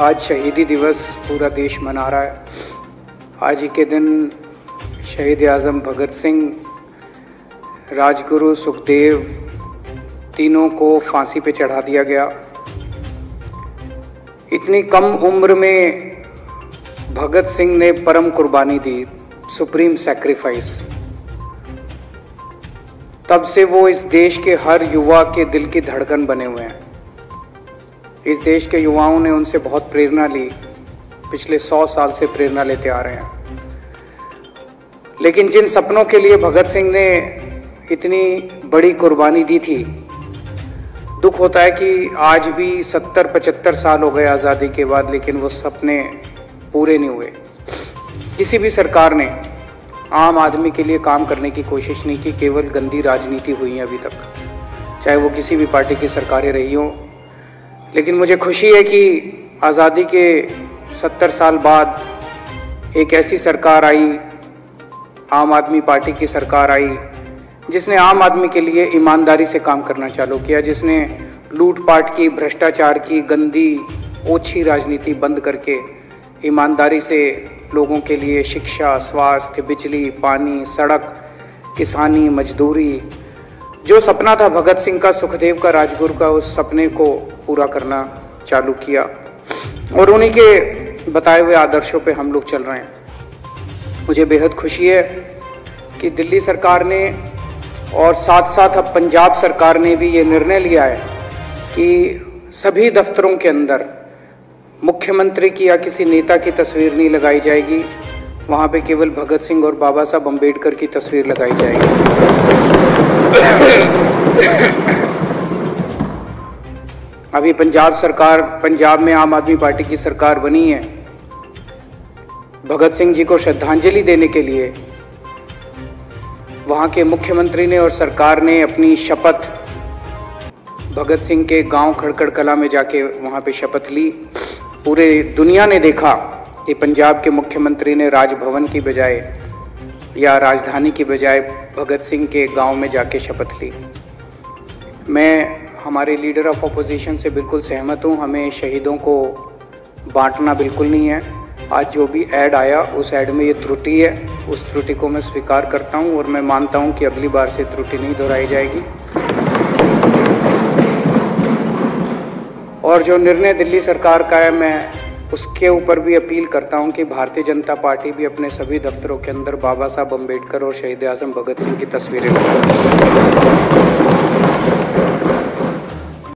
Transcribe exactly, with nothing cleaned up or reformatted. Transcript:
आज शहीदी दिवस पूरा देश मना रहा है। आज ही के दिन शहीद आज़म भगत सिंह, राजगुरु, सुखदेव तीनों को फांसी पे चढ़ा दिया गया। इतनी कम उम्र में भगत सिंह ने परम कुर्बानी दी, सुप्रीम सैक्रिफाइस। तब से वो इस देश के हर युवा के दिल की धड़कन बने हुए हैं। इस देश के युवाओं ने उनसे बहुत प्रेरणा ली, पिछले सौ साल से प्रेरणा लेते आ रहे हैं। लेकिन जिन सपनों के लिए भगत सिंह ने इतनी बड़ी कुर्बानी दी थी, दुख होता है कि आज भी सत्तर पचहत्तर साल हो गए आज़ादी के बाद, लेकिन वो सपने पूरे नहीं हुए। किसी भी सरकार ने आम आदमी के लिए काम करने की कोशिश नहीं की, केवल गंदी राजनीति हुई है अभी तक, चाहे वो किसी भी पार्टी की सरकारें रही हों। लेकिन मुझे खुशी है कि आज़ादी के सत्तर साल बाद एक ऐसी सरकार आई, आम आदमी पार्टी की सरकार आई, जिसने आम आदमी के लिए ईमानदारी से काम करना चालू किया, जिसने लूटपाट की, भ्रष्टाचार की, गंदी ओछी राजनीति बंद करके ईमानदारी से लोगों के लिए शिक्षा, स्वास्थ्य, बिजली, पानी, सड़क, किसानी, मजदूरी, जो सपना था भगत सिंह का, सुखदेव का, राजगुरु का, उस सपने को पूरा करना चालू किया। और उन्हीं के बताए हुए आदर्शों पे हम लोग चल रहे हैं। मुझे बेहद खुशी है कि दिल्ली सरकार ने और साथ साथ अब पंजाब सरकार ने भी ये निर्णय लिया है कि सभी दफ्तरों के अंदर मुख्यमंत्री की या किसी नेता की तस्वीर नहीं लगाई जाएगी, वहाँ पे केवल भगत सिंह और बाबा साहब अंबेडकर की तस्वीर लगाई जाएगी। अभी पंजाब सरकार, पंजाब में आम आदमी पार्टी की सरकार बनी है, भगत सिंह जी को श्रद्धांजलि देने के लिए वहाँ के मुख्यमंत्री ने और सरकार ने अपनी शपथ भगत सिंह के गांव खड़कड़ कला में जाके वहाँ पे शपथ ली। पूरे दुनिया ने देखा कि पंजाब के मुख्यमंत्री ने राजभवन की बजाय या राजधानी की बजाय भगत सिंह के गांव में जाके शपथ ली। मैं हमारे लीडर ऑफ अपोजिशन से बिल्कुल सहमत हूँ, हमें शहीदों को बांटना बिल्कुल नहीं है। आज जो भी ऐड आया उस ऐड में ये त्रुटि है, उस त्रुटि को मैं स्वीकार करता हूँ और मैं मानता हूँ कि अगली बार से त्रुटि नहीं दोहराई जाएगी। और जो निर्णय दिल्ली सरकार का है, मैं उसके ऊपर भी अपील करता हूं कि भारतीय जनता पार्टी भी अपने सभी दफ्तरों के अंदर बाबा साहब अंबेडकर और शहीद आज़म भगत सिंह की तस्वीरें लगाए।